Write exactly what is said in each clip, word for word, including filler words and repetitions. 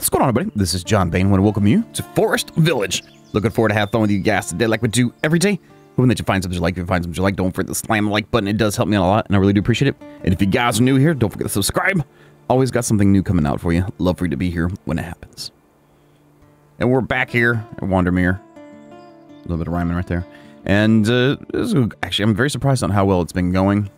What's going on, everybody? This is John Bain. I want to welcome you to Forest Village. Looking forward to have fun with you guys today like we do every day. Hoping that you find something you like. If you find something you like, don't forget to slam the like button. It does help me out a lot, and I really do appreciate it. And if you guys are new here, don't forget to subscribe. Always got something new coming out for you. Love for you to be here when it happens. And we're back here at Wandermere. A little bit of rhyming right there. And uh, this is, actually, I'm very surprised on how well it's been going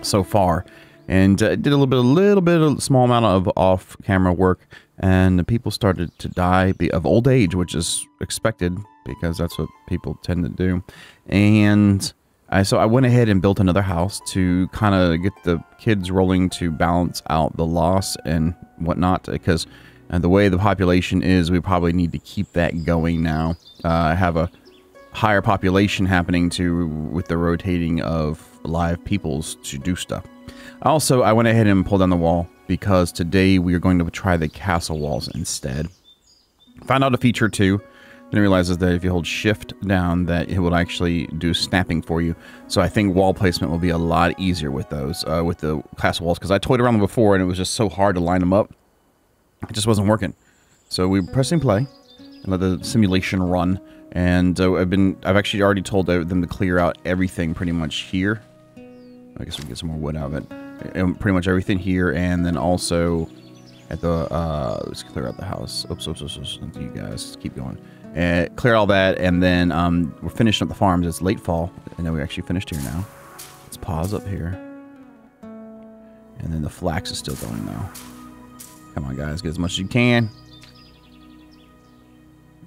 so far. And uh, did a little bit, a little bit, a small amount of off-camera work, and the people started to die of old age, which is expected because that's what people tend to do. And I, so I went ahead and built another house to kind of get the kids rolling to balance out the loss and whatnot, because uh, the way the population is, we probably need to keep that going now. I uh, have a higher population happening to with the rotating of live peoples to do stuff. Also, I went ahead and pulled down the wall because today we are going to try the castle walls instead. Found out a feature too. Then I realized that if you hold shift down that it will actually do snapping for you. So I think wall placement will be a lot easier with those, uh, with the castle walls. Because I toyed around them before and it was just so hard to line them up. It just wasn't working. So we were pressing play and let the simulation run. And uh, I've been, I've actually already told them to clear out everything pretty much here. I guess we can get some more wood out of it. And pretty much everything here, and then also at the uh, let's clear out the house. Oops, oops, oops, oops. You guys keep going. Uh, clear all that, and then um, we're finishing up the farms. It's late fall, and then we're actually finished here now. Let's pause up here, and then the flax is still going though. Come on, guys, get as much as you can.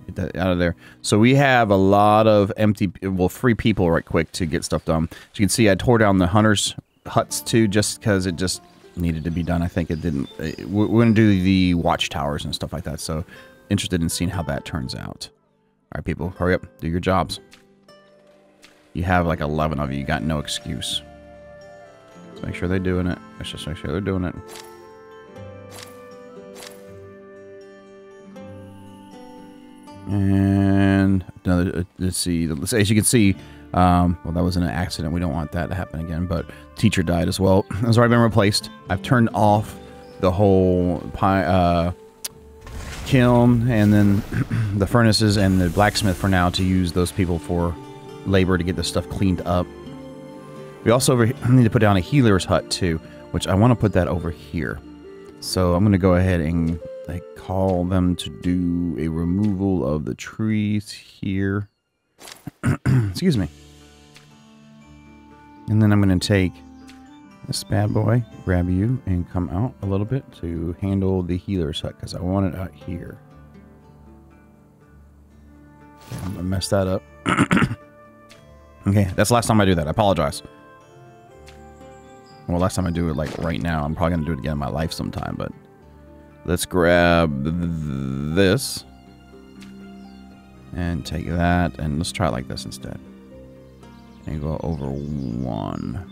Get that out of there. So we have a lot of empty, well, free people right quick to get stuff done. As you can see, I tore down the hunters' huts too, just because it just needed to be done. I think it didn't. It, we're going to do the watchtowers and stuff like that. So interested in seeing how that turns out. All right, people, hurry up, do your jobs. You have like eleven of you. You got no excuse. Let's make sure they're doing it. Let's just make sure they're doing it. And another. Let's see. Let's as you can see. Um, well, that was an accident. We don't want that to happen again, but teacher died as well. It's already been replaced. I've turned off the whole pie, uh, kiln and then the furnaces and the blacksmith for now to use those people for labor to get this stuff cleaned up. We also over need to put down a healer's hut too, which I want to put that over here. So I'm going to go ahead and like, call them to do a removal of the trees here. Excuse me. And then I'm going to take this bad boy, grab you, and come out a little bit to handle the healer's hut, because I want it out here. Okay, I'm going to mess that up. Okay, that's the last time I do that. I apologize. Well, last time I do it, like, right now. I'm probably going to do it again in my life sometime, but... Let's grab th th this. And take that, and let's try it like this instead. And go over one.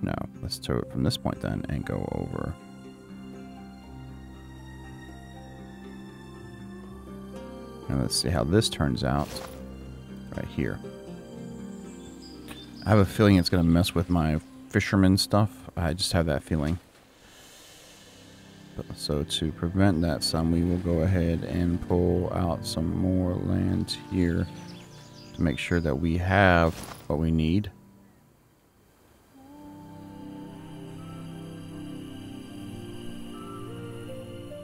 No, let's do it from this point then, and go over. And let's see how this turns out right here. I have a feeling it's going to mess with my fisherman stuff. I just have that feeling. So to prevent that some, we will go ahead and pull out some more land here to make sure that we have what we need.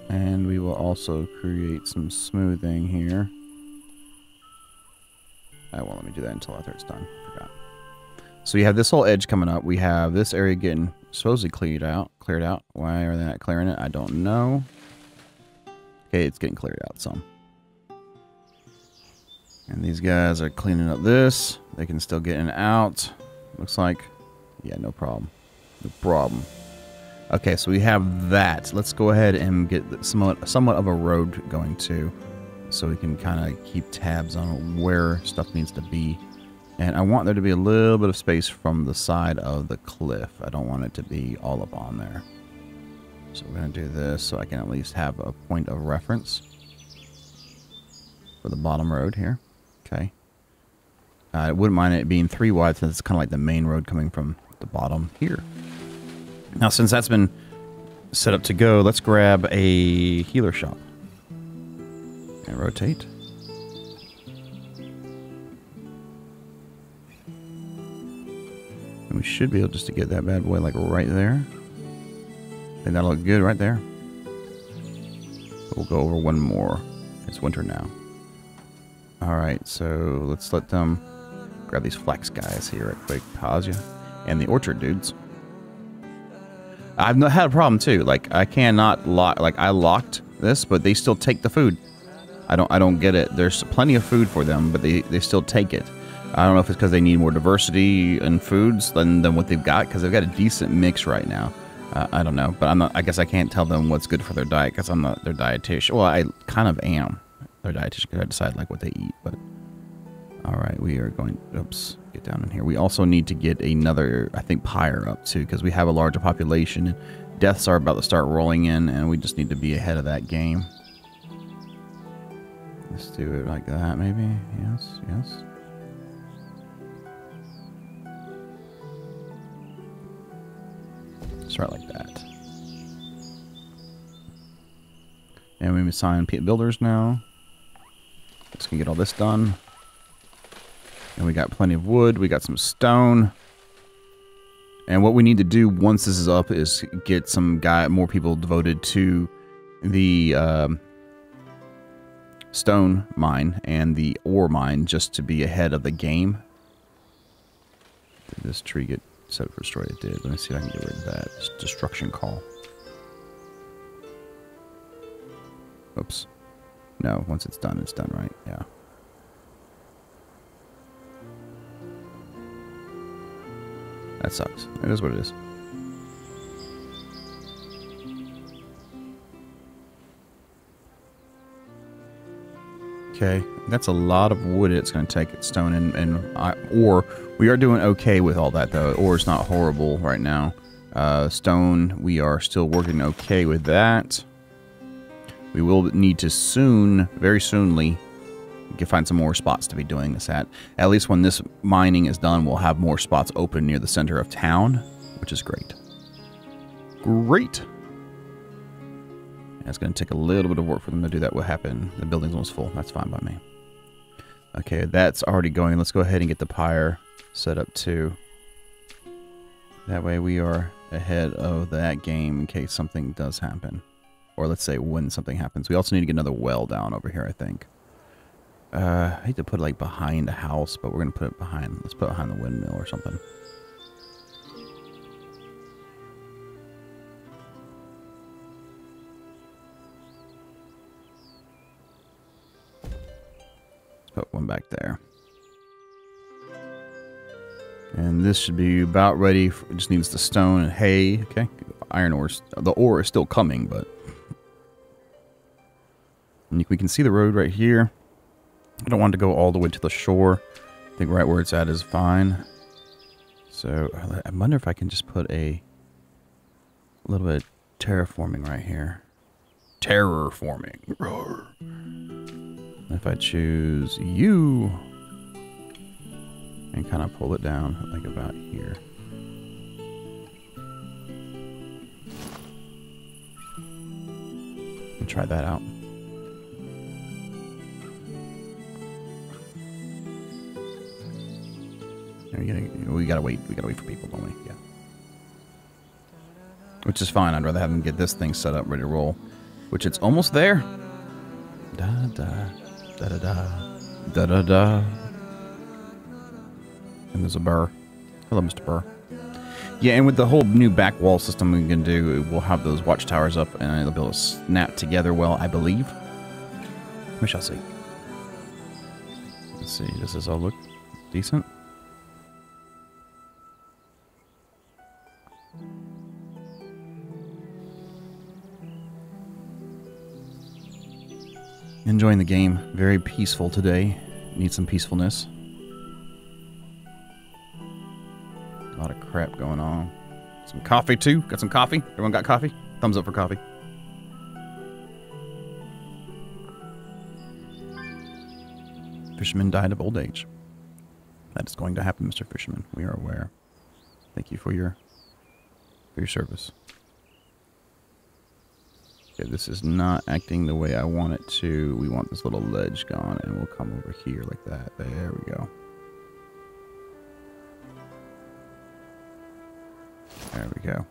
And we will also create some smoothing here. I won't let me do that until after it's done. Forgot. So you have this whole edge coming up. We have this area getting supposedly cleared out. Cleared out. Why are they not clearing it? I don't know. Okay, it's getting cleared out some. And these guys are cleaning up this. They can still get in and out. Looks like. Yeah, no problem. No problem. Okay, so we have that. Let's go ahead and get somewhat, somewhat of a road going too, so we can kind of keep tabs on where stuff needs to be. And I want there to be a little bit of space from the side of the cliff. I don't want it to be all up on there. So we're going to do this so I can at least have a point of reference for the bottom road here. Okay. I wouldn't mind it being three wide since it's kind of like the main road coming from the bottom here. Now, since that's been set up to go. Let's grab a healer shop and rotate. And we should be able just to get that bad boy like right there. And that'll look good right there. We'll go over one more. It's winter now. Alright, so let's let them grab these flax guys here right quick. Pause ya. And the orchard dudes. I've not had a problem too. Like I cannot lock. Like I locked this, but they still take the food. I don't. I don't get it. There's plenty of food for them, but they they still take it. I don't know if it's because they need more diversity in foods than than what they've got, because they've got a decent mix right now. Uh, I don't know, but I'm not. I guess I can't tell them what's good for their diet because I'm not their dietitian. Well, I kind of am their dietitian because I decide like what they eat. But all right, we are going. Oops. Down in here. We also need to get another, I think, pyre up too, because we have a larger population. Deaths are about to start rolling in, and we just need to be ahead of that game. Let's do it like that, maybe. Yes, yes. Start like that. And we assign pit builders now. Just gonna get all this done. And we got plenty of wood, we got some stone. And what we need to do once this is up is get some guy, more people devoted to the um, stone mine and the ore mine just to be ahead of the game. Did this tree get set for destroyed? It did. Let me see if I can get rid of that. It's destruction call. Oops. No, once it's done, it's done, right? Yeah. That sucks. It is what it is. Okay, that's a lot of wood it's going to take. It's stone and, and ore. We are doing okay with all that, though. Ore is not horrible right now. Uh, stone, we are still working okay with that. We will need to soon, very soonly, we can find some more spots to be doing this at. At least when this mining is done, we'll have more spots open near the center of town, which is great. Great. That's going to take a little bit of work for them to do that. What happened? The building's almost full. That's fine by me. Okay, that's already going. Let's go ahead and get the pyre set up too. That way we are ahead of that game in case something does happen. Or let's say when something happens. We also need to get another well down over here, I think. Uh, I hate to put it like behind a house, but we're going to put it behind, let's put it behind the windmill or something. Let's put one back there. And this should be about ready. For, it just needs the stone and hay. Okay. Iron ore. The ore is still coming, but. And we can see the road right here. I don't want to go all the way to the shore. I think right where it's at is fine. So I wonder if I can just put a, a little bit of terraforming right here. Terror forming. Roar. If I choose you and kind of pull it down like about here. And try that out. We gotta, we gotta wait. We gotta wait for people, don't we? Yeah. Which is fine. I'd rather have them get this thing set up, ready to roll. Which it's almost there. Da da da da da da da da. And there's a burr. Hello, Mister Burr. Yeah, and with the whole new back wall system we can do, we'll have those watchtowers up, and they'll be able to snap together well, I believe. We shall see. Let's see. Does this all look decent? Enjoying the game. Very peaceful today. Need some peacefulness. A lot of crap going on. Some coffee too. Got some coffee. Everyone got coffee? Thumbs up for coffee. Fisherman died of old age. That is going to happen, Mister Fisherman. We are aware. Thank you for your for your service. Okay, this is not acting the way I want it to. We want this little ledge gone, and we'll come over here like that. There we go. There we go.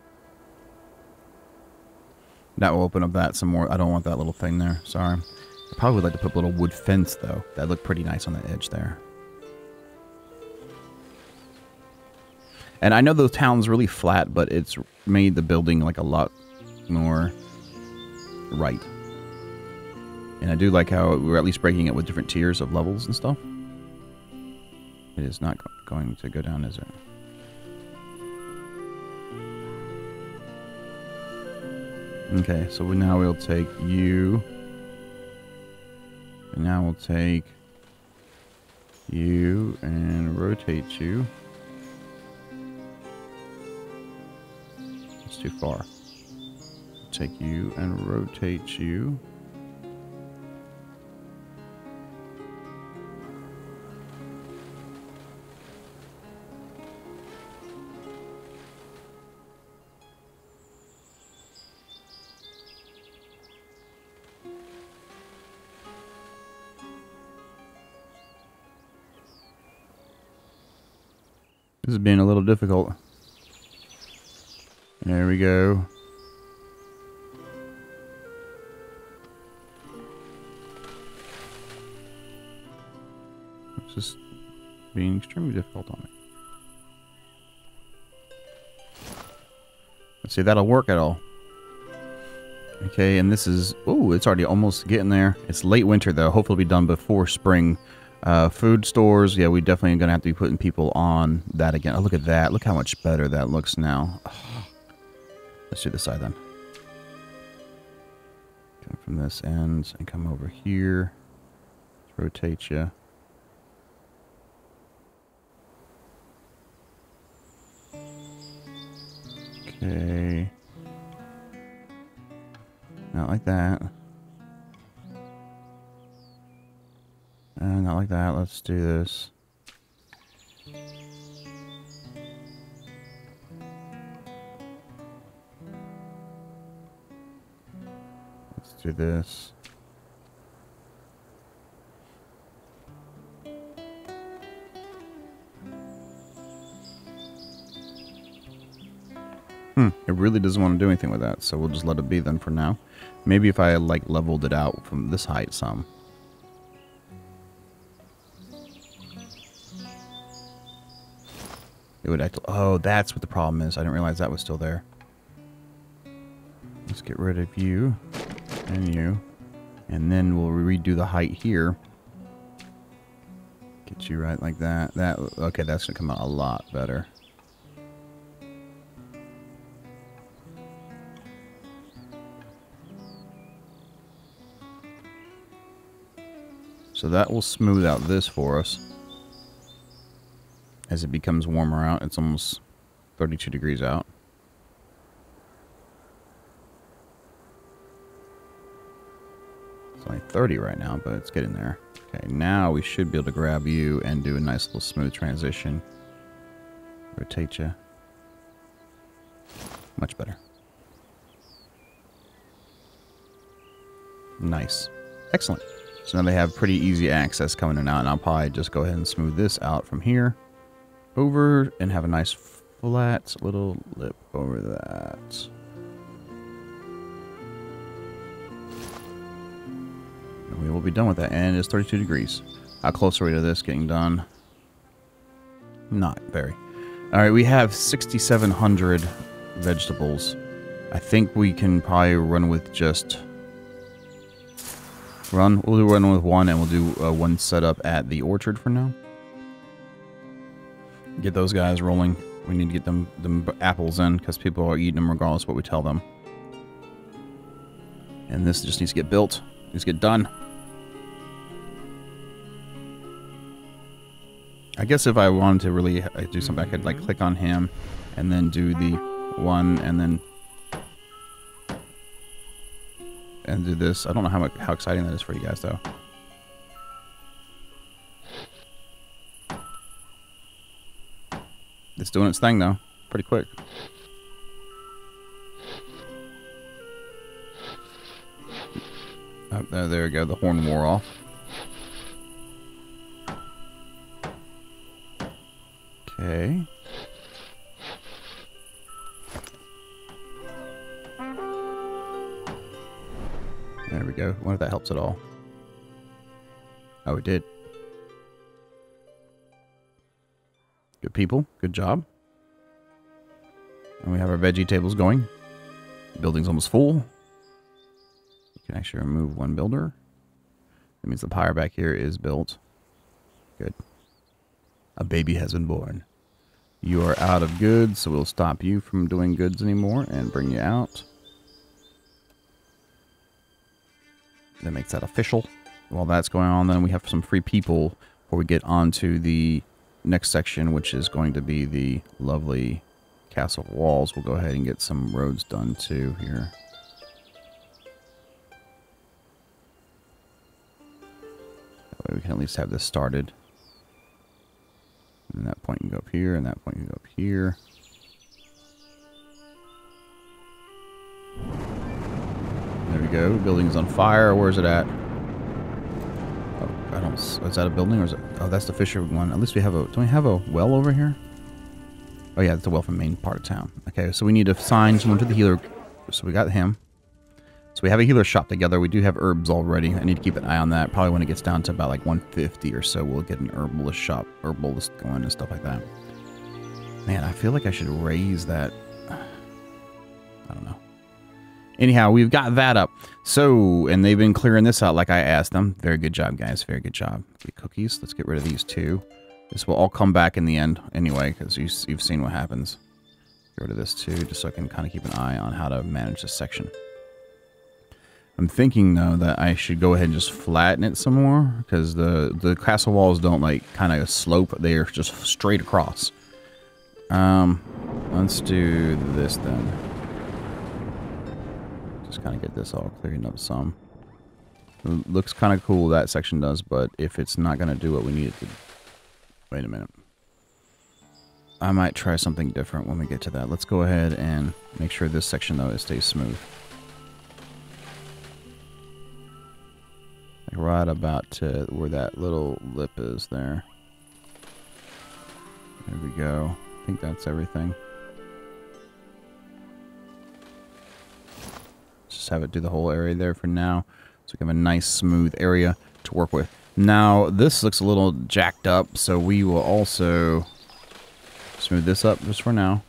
That will open up that some more. I don't want that little thing there. Sorry. I probably would like to put a little wood fence, though. That looked pretty nice on the edge there. And I know the town's really flat, but it's made the building like a lot more right. And I do like how we're at least breaking it with different tiers of levels and stuff. It is not going to go down, is it? Okay, so we, now we'll take you. And now we'll take you and rotate you. It's too far. Take you and rotate you. This is being a little difficult. There we go. It's just being extremely difficult on me. Let's see if that'll work at all. Okay, and this is... Ooh, it's already almost getting there. It's late winter, though. Hopefully it'll be done before spring. Uh, food stores, yeah, we definitely are going to have to be putting people on that again. Oh, look at that. Look how much better that looks now. Oh. Let's do this side, then. Come from this end and come over here. Rotate you. Okay. Not like that. Uh, not like that. Let's do this. Let's do this. Hmm. It really doesn't want to do anything with that, so we'll just let it be then for now. Maybe if I, like, leveled it out from this height some. It would act. Oh, that's what the problem is. I didn't realize that was still there. Let's get rid of you and you. And then we'll redo the height here. Get you right like that. That okay, that's going to come out a lot better. So that will smooth out this for us. As it becomes warmer out, it's almost thirty-two degrees out. It's only thirty right now, but it's getting there. Okay, now we should be able to grab you and do a nice little smooth transition. Rotate you. Much better. Nice. Excellent. So now they have pretty easy access coming in and out, and I'll probably just go ahead and smooth this out from here. Over and have a nice flat little lip over that. And we will be done with that. And it's thirty-two degrees. How close are we to this getting done? Not very. All right, we have sixty-seven hundred vegetables. I think we can probably run with just run. We'll run with one, and we'll do uh, one setup at the orchard for now. Get those guys rolling. We need to get them, them apples in because people are eating them regardless of what we tell them. And this just needs to get built. Needs to get done. I guess if I wanted to really do something, I could like click on him and then do the one and then and do this. I don't know how much, how exciting that is for you guys though. It's doing its thing, though. Pretty quick. Oh, there, there we go. The horn wore off. Okay. There we go. I wonder if that helps at all. Oh, it did. Good people. Good job. And we have our veggie tables going. The building's almost full. We can actually remove one builder. That means the pyre back here is built. Good. A baby has been born. You are out of goods, so we'll stop you from doing goods anymore and bring you out. That makes that official. While that's going on, then we have some free people before we get on to the next section, which is going to be the lovely castle walls. We'll go ahead and get some roads done too here. That way we can at least have this started. And that point can go up here, and that point can go up here. There we go. Building is on fire. Where's it at? Oh, I don't. Is that a building or is it? Oh, that's the Fisher one. At least we have a. Don't we have a well over here? Oh yeah, that's the well from main part of town. Okay, so we need to assign someone to the healer. So we got him. So we have a healer shop together. We do have herbs already. I need to keep an eye on that. Probably when it gets down to about like one fifty or so, we'll get an herbalist shop, herbalist going and stuff like that. Man, I feel like I should raise that. I don't know. Anyhow, we've got that up. So, and they've been clearing this out like I asked them. Very good job, guys. Very good job. Get cookies. Let's get rid of these two. This will all come back in the end anyway, because you, you've seen what happens. Get rid of this too, just so I can kind of keep an eye on how to manage this section. I'm thinking, though, that I should go ahead and just flatten it some more, because the, the castle walls don't, like, kind of slope. They are just straight across. Um, let's do this, then. Just kind of get this all cleared up some. It looks kind of cool, that section does, but if it's not going to do what we need it to... Wait a minute. I might try something different when we get to that. Let's go ahead and make sure this section, though, it stays smooth. Like right about to where that little lip is there. There we go. I think that's everything. Just have it do the whole area there for now. So we have a nice smooth area to work with. Now this looks a little jacked up, so we will also smooth this up just for now.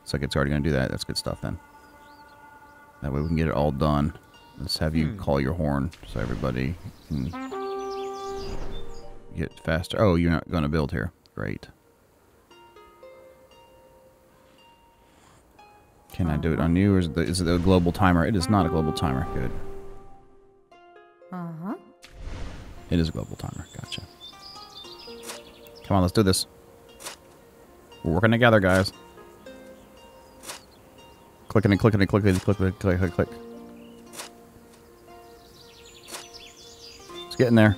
Looks like it's already going to do that. That's good stuff then. That way we can get it all done. Let's have you call your horn so everybody can get faster. Oh, you're not going to build here. Great. Can I do it on you, or is it, the, is it a global timer? It is not a global timer. Good. Uh-huh. It is a global timer. Gotcha. Come on, let's do this. We're working together, guys. Clicking and clicking and clicking and clicking and clicking and clicking. Click, click. It's getting there.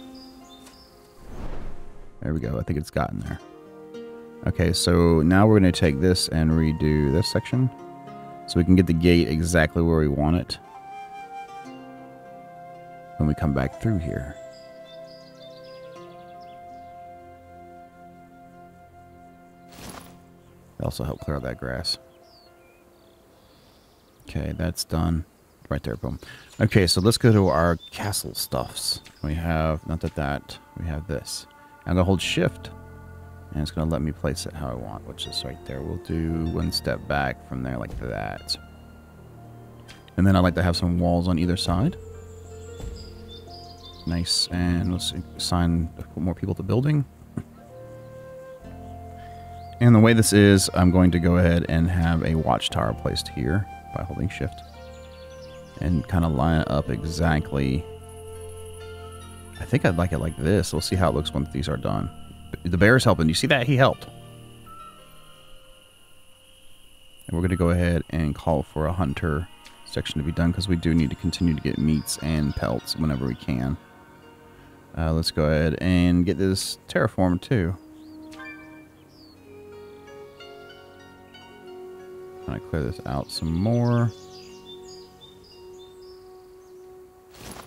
There we go. I think it's gotten there. Okay, so now we're going to take this and redo this section so we can get the gate exactly where we want it when we come back through here. It also helped clear out that grass. Okay, that's done. Right there, boom. Okay, so let's go to our castle stuffs. We have, not that that, we have this. I'm going to hold shift, and it's going to let me place it how I want, which is right there. We'll do one step back from there like that. And then I like to have some walls on either side. Nice, and let's assign more people to building. And the way this is, I'm going to go ahead and have a watchtower placed here by holding shift. And kind of line it up exactly. I think I'd like it like this. We'll see how it looks once these are done. The bear's helping. You see that? He helped. And we're going to go ahead and call for a hunter section to be done, because we do need to continue to get meats and pelts whenever we can. Uh, let's go ahead and get this terraformed too. I'm going to clear this out some more.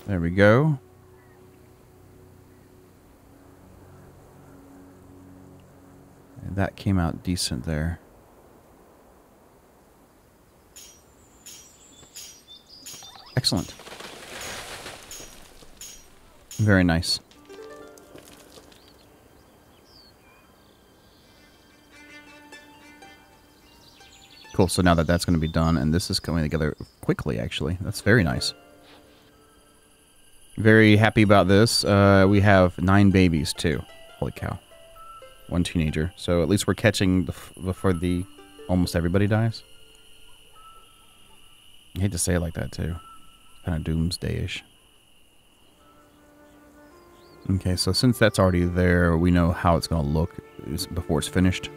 There we go. And that came out decent there. Excellent. Very nice. Cool, so now that that's going to be done, and this is coming together quickly, actually. That's very nice. Very happy about this. Uh, we have nine babies, too. Holy cow. One teenager. So at least we're catching the f before the almost everybody dies. I hate to say it like that, too. Kind of doomsday-ish. Okay, so since that's already there, we know how it's going to look before it's finished.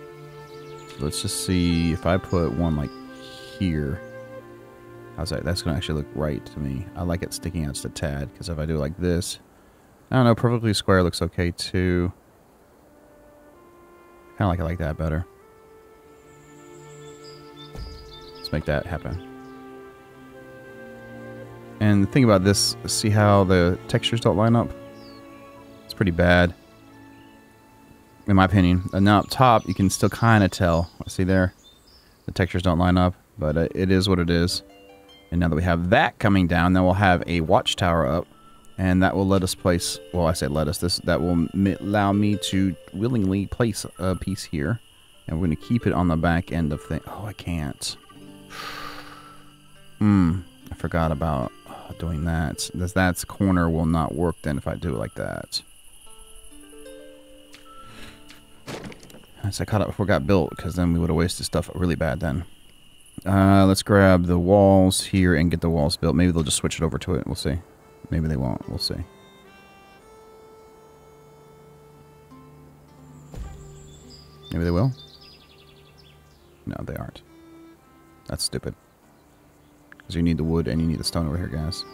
Let's just see if I put one like here. How's that? That's going to actually look right to me. I like it sticking out just a tad, because if I do like this, I don't know, perfectly square looks okay too. Kind of like it like that better. Let's make that happen. And the thing about this, see how the textures don't line up? It's pretty bad, in my opinion. And now up top, you can still kind of tell. See there? The textures don't line up, but uh, it is what it is. And now that we have that coming down, then we'll have a watchtower up, and that will let us place, well, I say let us, this, that will m allow me to willingly place a piece here. And we're going to keep it on the back end of things. Oh, I can't. Hmm, I forgot about doing that. That's, that's corner will not work then if I do it like that. So I caught it before it got built, because then we would have wasted stuff really bad then. Uh, let's grab the walls here and get the walls built. Maybe they'll just switch it over to it. We'll see. Maybe they won't. We'll see. Maybe they will? No, they aren't. That's stupid. Because you need the wood and you need the stone over here, guys.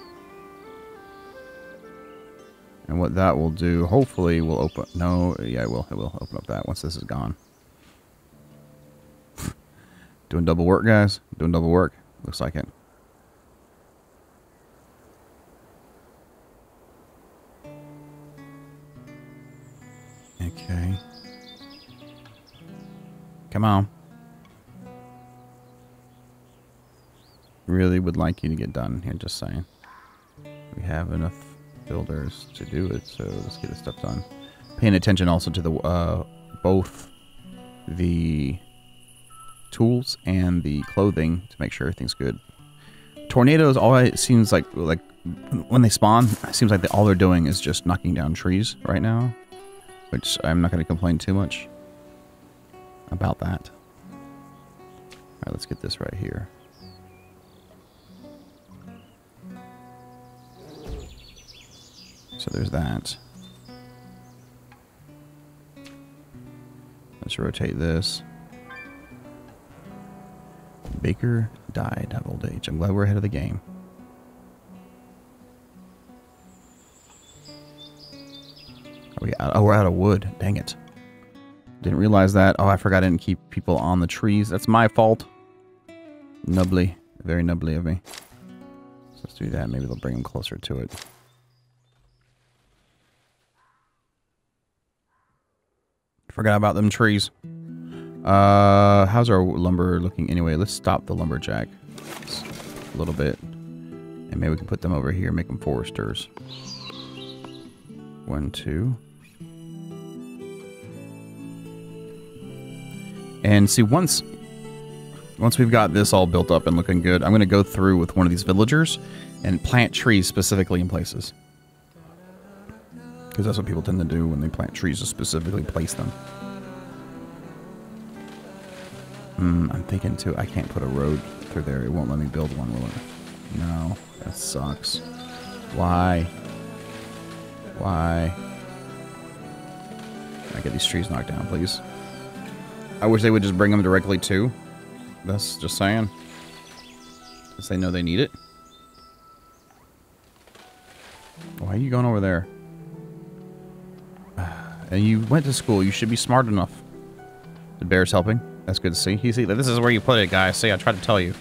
And what that will do, hopefully, will open... No, yeah, it will. It will open up that once this is gone. Doing double work, guys. Doing double work. Looks like it. Okay. Come on. Really would like you to get done here, just saying. We have enough... builders to do it, so let's get this stuff done. Paying attention also to the uh, both the tools and the clothing to make sure everything's good. Tornadoes, all it seems like, like when they spawn, it seems like they, all they're doing is just knocking down trees right now, which I'm not going to complain too much about that. All right, let's get this right here. So there's that. Let's rotate this. Baker died of old age. I'm glad we're ahead of the game. Are we out? Oh, we're out of wood. Dang it. Didn't realize that. Oh, I forgot I didn't keep people on the trees. That's my fault. Nubbly. Very nubbly of me. So let's do that. Maybe they'll bring them closer to it. Forgot about them trees. Uh, how's our lumber looking anyway? Let's stop the lumberjack just a little bit. And maybe we can put them over here, make them foresters. One, two. And see, once, once we've got this all built up and looking good, I'm going to go through with one of these villagers and plant trees specifically in places. Because that's what people tend to do when they plant trees, to specifically place them. Hmm, I'm thinking too, I can't put a road through there. It won't let me build one, will it? No, that sucks. Why? Why? Can I get these trees knocked down, please? I wish they would just bring them directly to. That's just saying. Because they know they need it. Why are you going over there? And you went to school. You should be smart enough. The bear's helping. That's good to see. You see, this is where you put it, guys. See, I tried to tell you.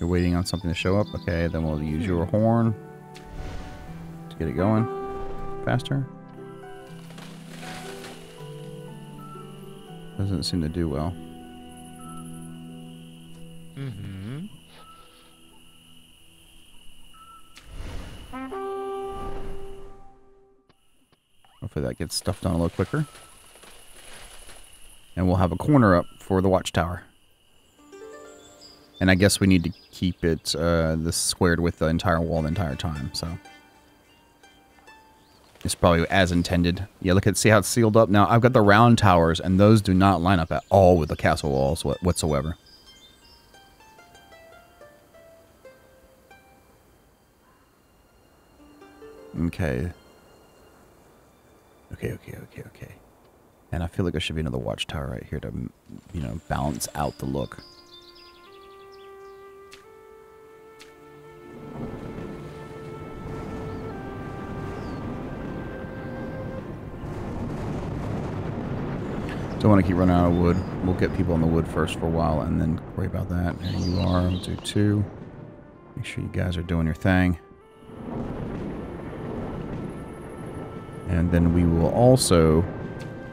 You're waiting on something to show up. Okay, then we'll use your horn. to get it going faster. Doesn't seem to do well. Mm-hmm. Hopefully that gets stuff done a little quicker. And we'll have a corner up for the watchtower. And I guess we need to keep it uh, this squared with the entire wall the entire time, so. It's probably as intended. Yeah, look at, see how it's sealed up? Now, I've got the round towers, and those do not line up at all with the castle walls whatsoever. Okay. Okay, okay, okay, okay. And I feel like there should be another watchtower right here to, you know, balance out the look. Don't want to keep running out of wood. We'll get people in the wood first for a while and then worry about that. There you are. We'll do two. Make sure you guys are doing your thing. And then we will also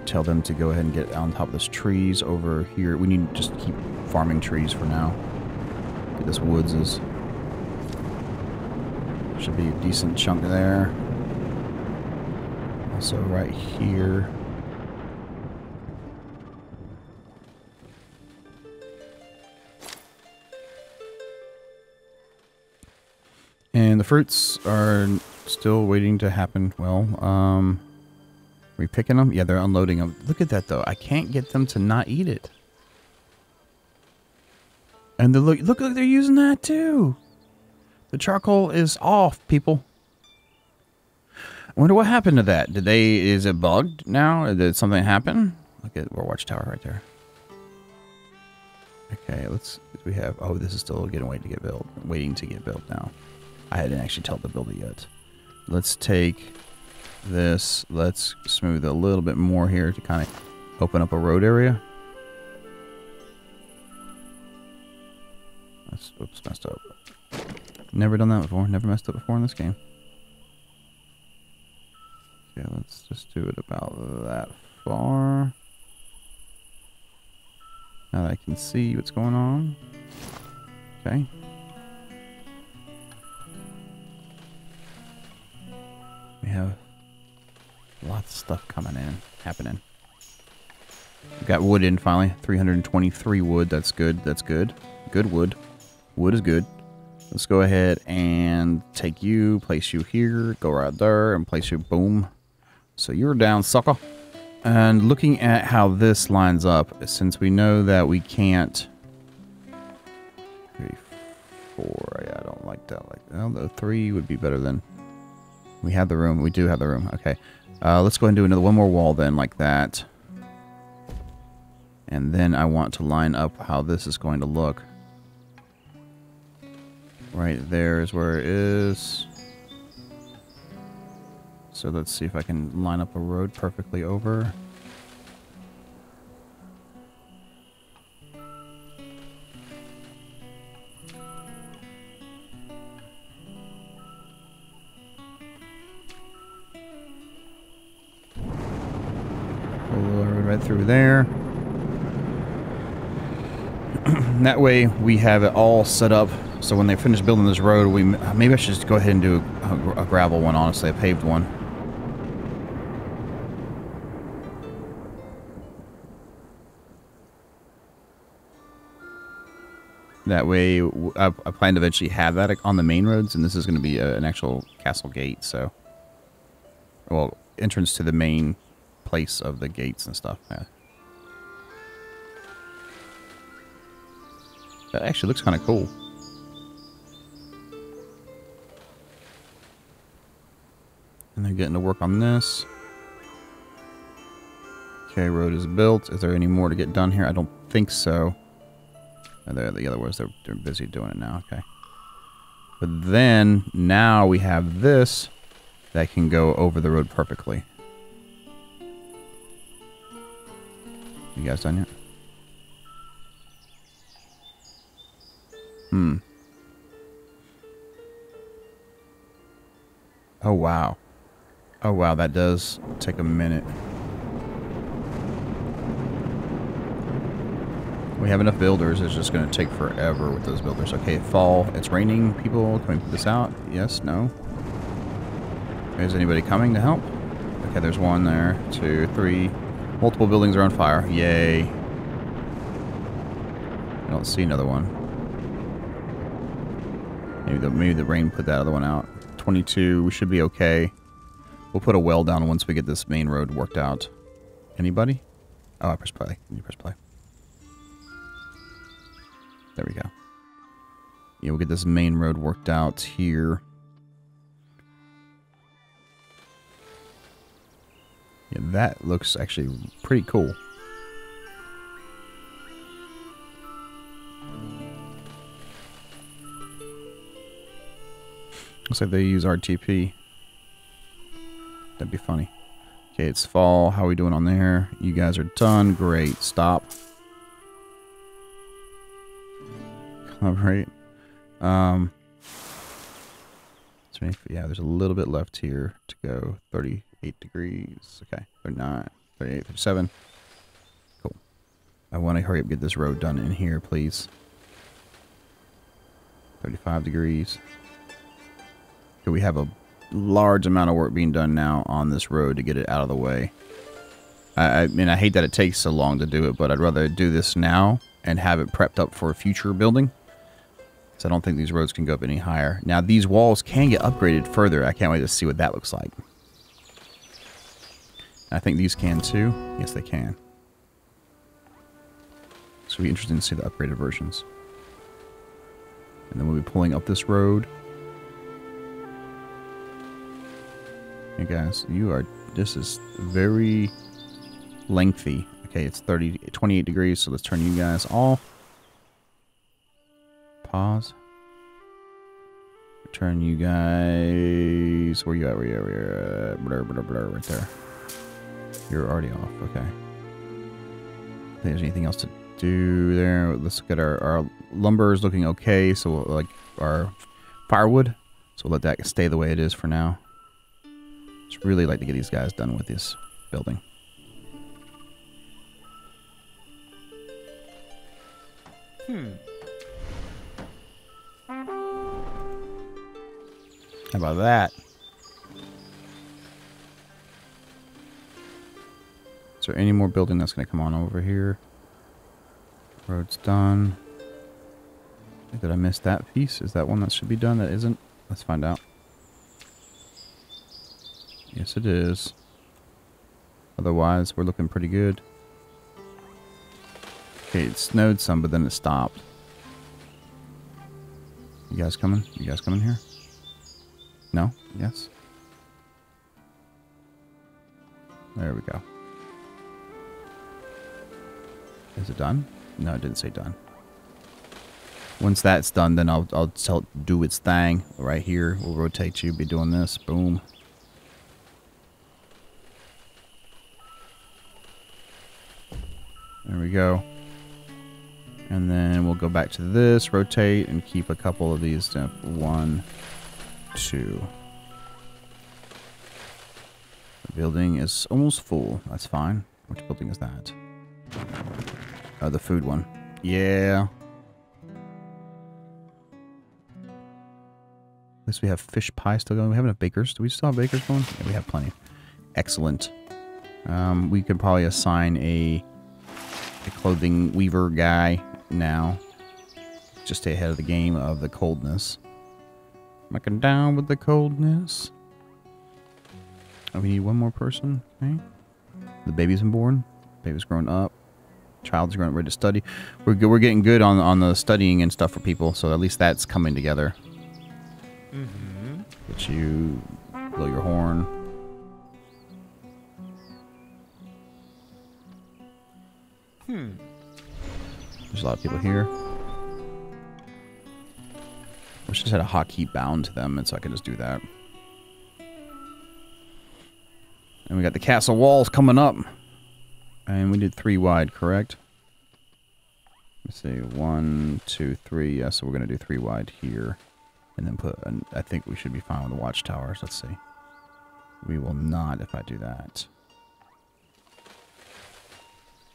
tell them to go ahead and get on top of those trees over here. We need to just keep farming trees for now. Get this woods is. Should be a decent chunk there. Also right here. And the fruits are still waiting to happen. Well, um, are we picking them? Yeah, they're unloading them. Look at that, though. I can't get them to not eat it. And the look, look, look, they're using that, too. The charcoal is off, people. I wonder what happened to that. Did they, is it bugged now? Did something happen? Look at our watchtower right there. Okay, let's, we have, oh, this is still getting waiting to get built, waiting to get built now. I didn't actually tell the builder yet. Let's take this. Let's smooth a little bit more here to kind of open up a road area. That's, oops, messed up. Never done that before. Never messed up before in this game. Okay, let's just do it about that far. Now that I can see what's going on. Okay. We have lots of stuff coming in, happening. We got wood in finally. three hundred twenty-three wood. That's good. That's good. Good wood. Wood is good. Let's go ahead and take you, place you here, go right there, and place you. Boom. So you're down, sucker. And looking at how this lines up, since we know that we can't. Three, four. Yeah, I don't like that. Like, although three would be better than. We have the room. We do have the room. Okay. Uh, let's go ahead and do another one more wall then, like that. And then I want to line up how this is going to look. Right there is where it is. So let's see if I can line up a road perfectly over. Right through there. That way we have it all set up so when they finish building this road, we maybe I should just go ahead and do a, a gravel one, honestly, a paved one. That way I, I plan to eventually have that on the main roads, and this is going to be a, an actual castle gate, so well, entrance to the main place of the gates and stuff. Yeah. That actually looks kind of cool. And they're getting to work on this. Okay, road is built. Is there any more to get done here? I don't think so. Oh, there, the other ones, they're, they're busy doing it now. Okay. But then, now we have this that can go over the road perfectly. You guys done yet? Hmm. Oh, wow. Oh, wow, that does take a minute. We have enough builders. It's just going to take forever with those builders. Okay, fall. It's raining. People, can we put this out? Yes, no. Is anybody coming to help? Okay, there's one there. Two, three. Multiple buildings are on fire. Yay. I don't see another one. Maybe the, maybe the rain put that other one out. twenty-two. We should be okay. We'll put a well down once we get this main road worked out. Anybody? Oh, I press play. You press play. There we go. Yeah, we'll get this main road worked out here. Yeah, that looks actually pretty cool. Looks like they use R T P. That'd be funny. Okay, it's fall. How are we doing on there? You guys are done. Great. Stop. All right. Um, is there any, yeah, there's a little bit left here to go. thirty-eight degrees. Okay. thirty-nine, thirty-eight, thirty-seven. Cool. I want to hurry up and get this road done in here, please. thirty-five degrees. Okay, we have a large amount of work being done now on this road to get it out of the way. I, I mean, I hate that it takes so long to do it, but I'd rather do this now and have it prepped up for a future building. So I don't think these roads can go up any higher. Now these walls can get upgraded further. I can't wait to see what that looks like. I think these can too. Yes, they can. So it'll be interesting to see the upgraded versions. And then we'll be pulling up this road. Hey guys, you are, this is very lengthy. Okay, it's thirty, twenty-eight degrees, so let's turn you guys off. Pause. Turn you guys... Where you at? Where you at? Where you at? Blur, blur, blur, right there. You're already off, okay. If there's anything else to do there, let's look at our, our lumber is looking okay, so we'll, like our firewood. So we'll let that stay the way it is for now. Just really like to get these guys done with this building. Hmm. How about that? Is there any more building that's going to come on over here? Road's done. Did I miss that piece? Is that one that should be done that isn't? Let's find out. Yes, it is. Otherwise, we're looking pretty good. Okay, it snowed some, but then it stopped. You guys coming? You guys coming here? No? Yes? There we go. Is it done? No, it didn't say done. Once that's done, then I'll, I'll tell it do its thing. Right here, we'll rotate you, be doing this. Boom. There we go. And then we'll go back to this, rotate, and keep a couple of these. One, two. The building is almost full. That's fine. Which building is that? Oh, the food one. Yeah. At least we have fish pie still going. We have enough bakers. Do we still have bakers going? Yeah, we have plenty. Excellent. Um, we could probably assign a, a clothing weaver guy now. Just stay ahead of the game of the coldness. Mucking down with the coldness. Oh, we need one more person. Okay. The baby's been born. Baby's grown up. Child's grown up, ready to study. We're good. We're getting good on on the studying and stuff for people. So at least that's coming together. Mm-hmm. Get you blow your horn. Hmm. There's a lot of people here. I wish I just had a hotkey bound to them, and so I could just do that. And we got the castle walls coming up. And we did three wide, correct? Let's see, one, two, three. Yeah, so we're going to do three wide here. And then put, an, I think we should be fine with the watchtowers. Let's see. We will not if I do that.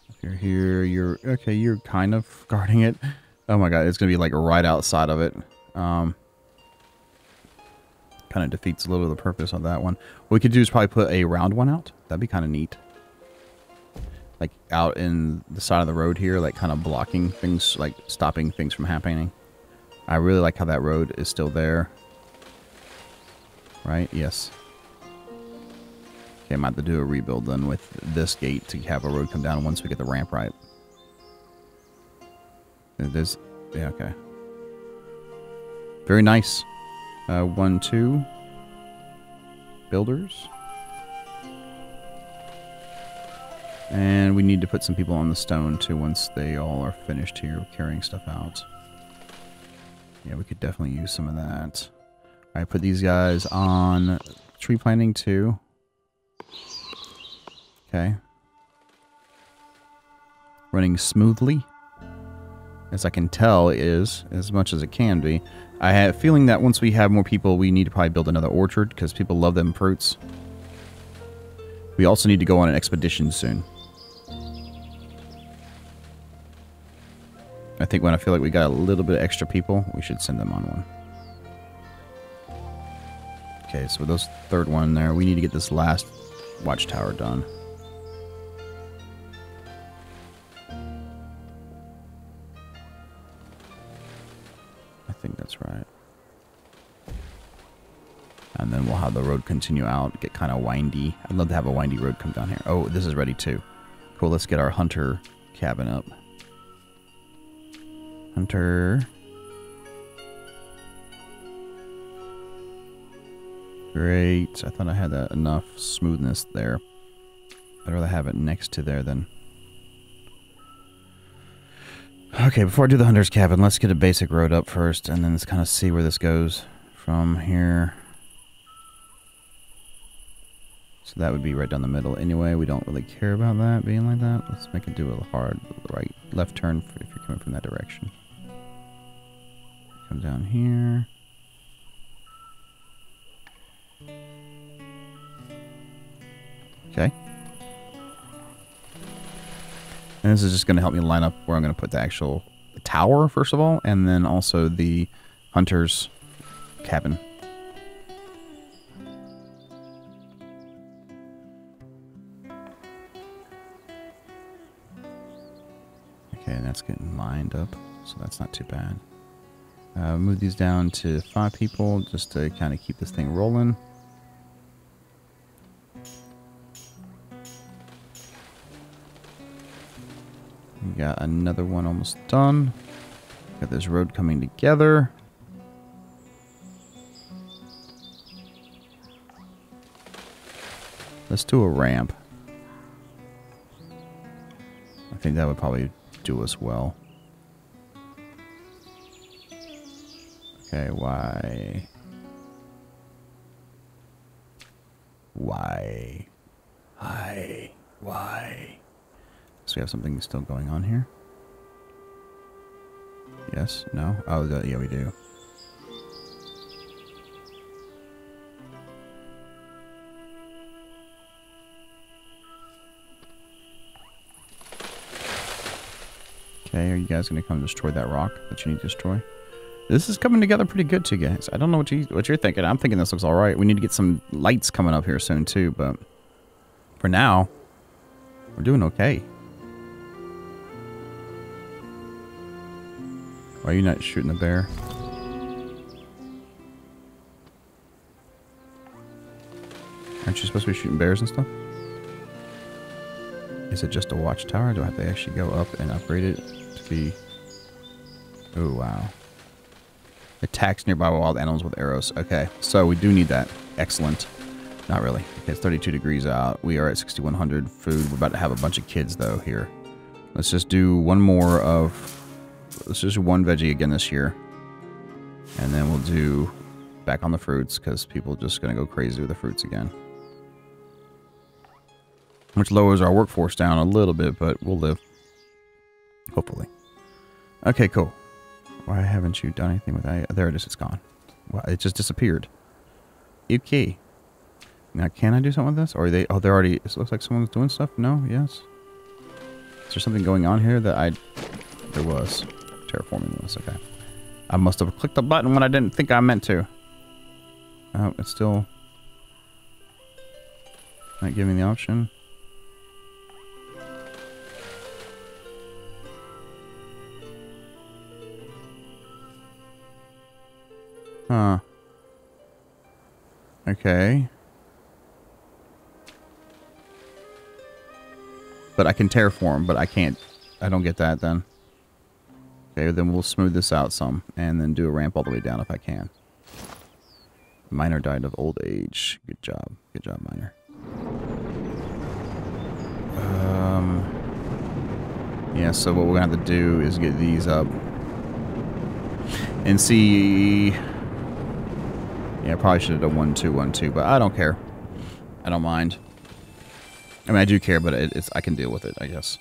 If you're here, you're... Okay, you're kind of guarding it. Oh my god, it's going to be like right outside of it. Um, kind of defeats a little of the purpose of that one. What we could do is probably put a round one out. That'd be kind of neat. Like out in the side of the road here, like kind of blocking things, like stopping things from happening. I really like how that road is still there. Right? Yes. Okay, I'm about to do a rebuild then with this gate to have a road come down once we get the ramp right. There's, yeah, okay. Very nice. Uh, one, two. Builders. And we need to put some people on the stone too once they all are finished here carrying stuff out. Yeah, we could definitely use some of that. All right, put these guys on tree planting too. Okay. Running smoothly. As I can tell, it is as much as it can be. I have a feeling that once we have more people, we need to probably build another orchard because people love them fruits. We also need to go on an expedition soon. I think when I feel like we got a little bit of extra people, we should send them on one. Okay, so with those third one there, we need to get this last watchtower done. I think that's right. And then we'll have the road continue out, get kind of windy. I'd love to have a windy road come down here. Oh, this is ready too. Cool, let's get our hunter cabin up. Hunter. Great. I thought I had that enough smoothness there. I'd rather have it next to there than... Okay, before I do the hunter's cabin, let's get a basic road up first, and then let's kind of see where this goes from here. So that would be right down the middle anyway. We don't really care about that being like that. Let's make it do a hard right left turn for if you're coming from that direction. Come down here. Okay. And this is just going to help me line up where I'm going to put the actual tower, first of all, and then also the hunter's cabin. Okay, that's getting lined up, so that's not too bad. Uh, move these down to five people just to kind of keep this thing rolling. We got another one almost done. Got this road coming together. Let's do a ramp. I think that would probably do us well. Okay, why? Why? Why? Why? So we have something still going on here? Yes? No? Oh, yeah, we do. Okay, are you guys going to come destroy that rock that you need to destroy? This is coming together pretty good too, guys. I don't know what, you, what you're thinking. I'm thinking this looks all right. We need to get some lights coming up here soon too, but for now, we're doing okay. Why are you not shooting the bear? Aren't you supposed to be shooting bears and stuff? Is it just a watchtower? Do I have to actually go up and upgrade it to be... Oh, wow. Attacks nearby wild animals with arrows. Okay, so we do need that. Excellent. Not really. Okay, it's thirty-two degrees out. We are at sixty-one hundred food. We're about to have a bunch of kids, though, here. Let's just do one more of... Let's just do one veggie again this year. And then we'll do back on the fruits, because people are just going to go crazy with the fruits again. Which lowers our workforce down a little bit, but we'll live. Hopefully. Okay, cool. Why haven't you done anything with that? There it is. It's gone. Well, it just disappeared. Okay. Now, can I do something with this? Or are they... Oh, they're already... It looks like someone's doing stuff. No? Yes? Is there something going on here that I... There was. Terraforming was. Okay. I must have clicked the button when I didn't think I meant to. Oh, it's still... Not giving me the option. Huh. Okay. But I can terraform, but I can't... I don't get that then. Okay, then we'll smooth this out some. And then do a ramp all the way down if I can. Miner died of old age. Good job. Good job, Miner. Um, yeah, so what we're going to have to do is get these up. And see... Yeah, I probably should have done one, two, one, two, but I don't care. I don't mind. I mean, I do care, but it, it's I can deal with it, I guess.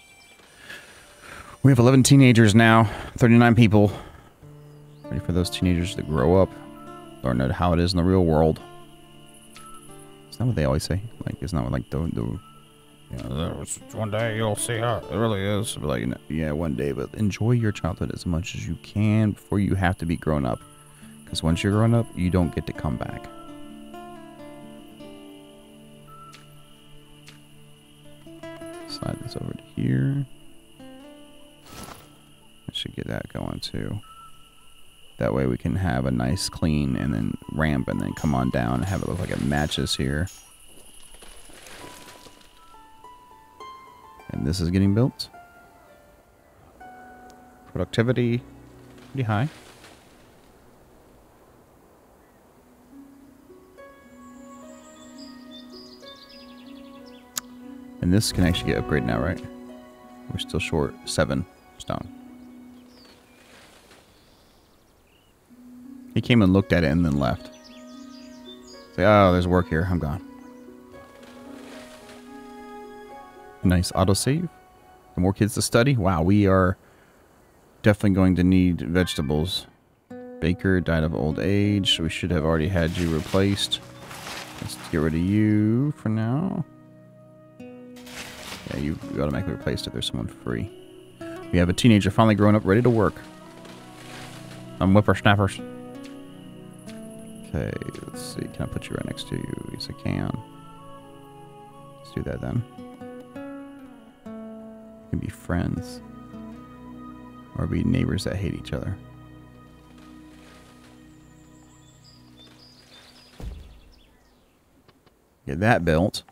We have eleven teenagers now, thirty-nine people. Ready for those teenagers to grow up, learn how it is in the real world. It's not what they always say. Like, it's not what, like, the, the you know, one day you'll see how it really is. But like, yeah, one day, but enjoy your childhood as much as you can before you have to be grown up. Because once you're grown up, you don't get to come back. Slide this over to here. I should get that going too. That way we can have a nice clean and then ramp and then come on down and have it look like it matches here. And this is getting built. Productivity pretty high. And this can actually get upgraded now, right? We're still short seven stone. He came and looked at it and then left. Say, oh, there's work here. I'm gone. Nice autosave. The more kids to study. Wow, we are definitely going to need vegetables. Baker died of old age. We should have already had you replaced. Let's get rid of you for now. Yeah, you automatically replaced if there's someone free. We have a teenager finally grown up, ready to work. I'm whippersnappers. Okay, let's see. Can I put you right next to you? Yes, I can. Let's do that then. We can be friends. Or be neighbors that hate each other. Get that built.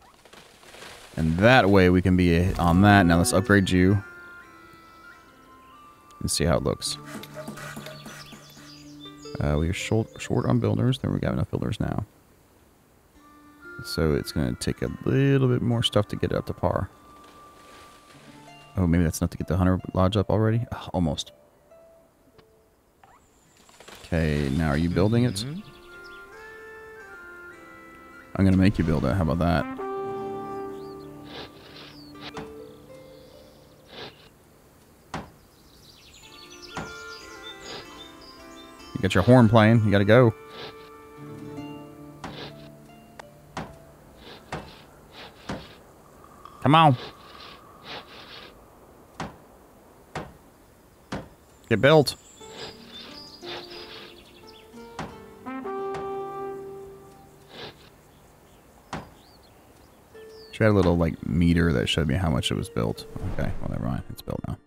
And that way we can be on that. Now let's upgrade you. And see how it looks. Uh, we are short, short on builders. Then we got enough builders now. So it's going to take a little bit more stuff to get it up to par. Oh, maybe that's enough to get the Hunter Lodge up already? Uh, almost. Okay, now are you building it? I'm going to make you build it. How about that? Get your horn playing. You gotta go. Come on. Get built. She had a little, like, meter that showed me how much it was built. Okay, well, never mind. It's built now.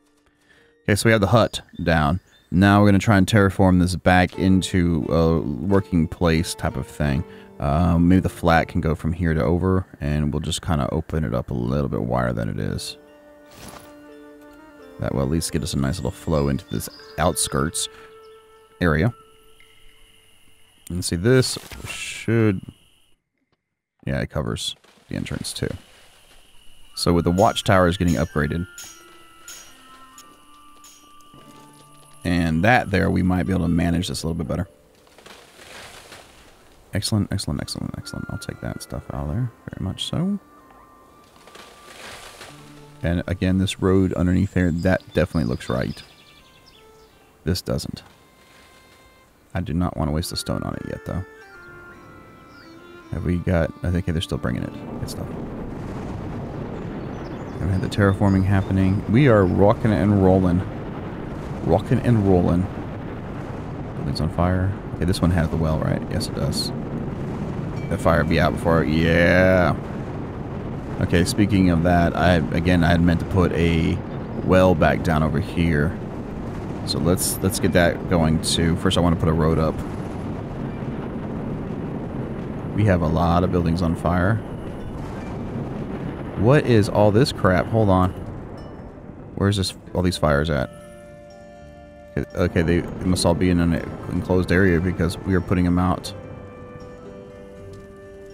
Okay, so we have the hut down. Now we're going to try and terraform this back into a working place type of thing. Um, maybe the flat can go from here to over, and we'll just kind of open it up a little bit wider than it is. That will at least get us a nice little flow into this outskirts area. And see, this should... Yeah, it covers the entrance too. So with the watchtowers getting upgraded... And that there, we might be able to manage this a little bit better. Excellent, excellent, excellent, excellent. I'll take that stuff out of there, very much so. And again, this road underneath there, that definitely looks right. This doesn't. I do not want to waste the stone on it yet, though. Have we got... I think they're still bringing it. Good stuff. We had the terraforming happening. We are rocking and rolling. Rocking and rolling. Building's on fire. Okay, this one has the well, right? Yes, it does. The fire be out before... Yeah! Okay, speaking of that, I again, I had meant to put a well back down over here. So let's let's get that going too. First, I want to put a road up. We have a lot of buildings on fire. What is all this crap? Hold on. Where's this? All these fires at? Okay, they, they must all be in an enclosed area because we are putting them out.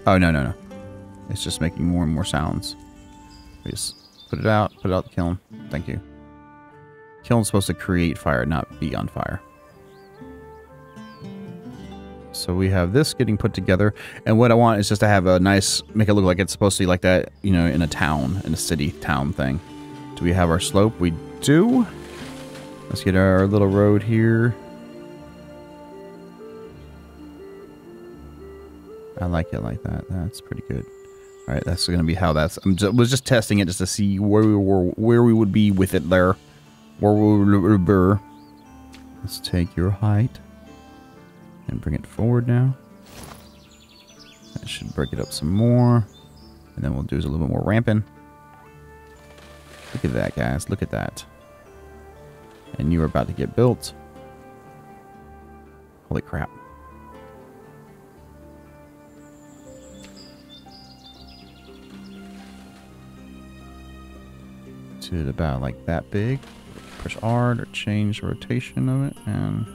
Oh no no no! It's just making more and more sounds. We just put it out. Put it out the kiln. Thank you. Kiln's supposed to create fire, not be on fire. So we have this getting put together, and what I want is just to have a nice, make it look like it's supposed to be like that, you know, in a town, in a city town thing. Do we have our slope? We do. Let's get our little road here. I like it like that. That's pretty good. All right, that's going to be how that's. I'm just, was just testing it just to see where we were, where we would be with it there. Let's take your height and bring it forward now. That should break it up some more. And then we'll do a little bit more ramping. Look at that, guys. Look at that. And you are about to get built. Holy crap. To about like that big. Press R to change the rotation of it, and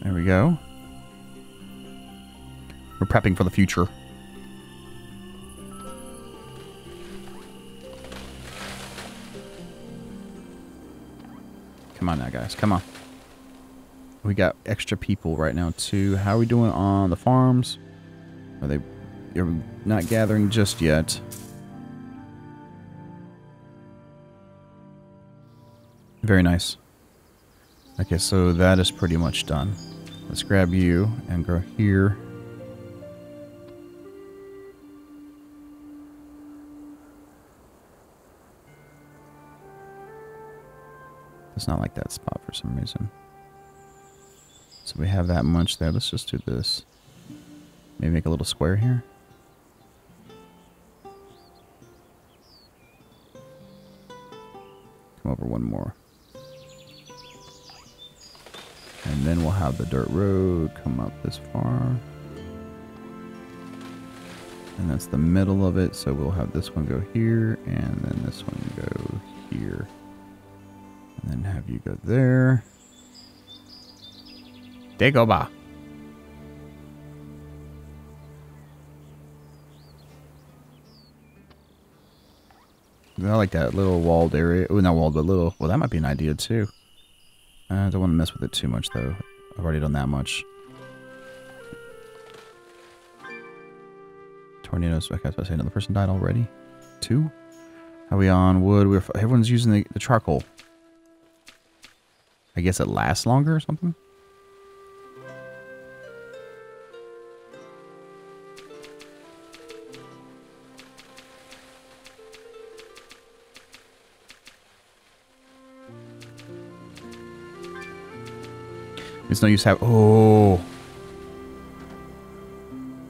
there we go. We're prepping for the future. Come on now, guys. Come on. We got extra people right now, too. How are we doing on the farms? Are they you're not gathering just yet? Very nice. Okay, so that is pretty much done. Let's grab you and go here. It's not like that spot for some reason. So we have that much there. Let's just do this. Maybe make a little square here. Come over one more. And then we'll have the dirt road come up this far. And that's the middle of it. So we'll have this one go here. And then this one go here. And then have you go there. Degoba. I like that little walled area. Oh, not walled, but little. Well, that might be an idea too. I don't want to mess with it too much, though. I've already done that much. Tornadoes. I was about to say another person died already. Two? Are we on wood? We're, everyone's using the, the charcoal. I guess it lasts longer or something? It's no use having. Oh.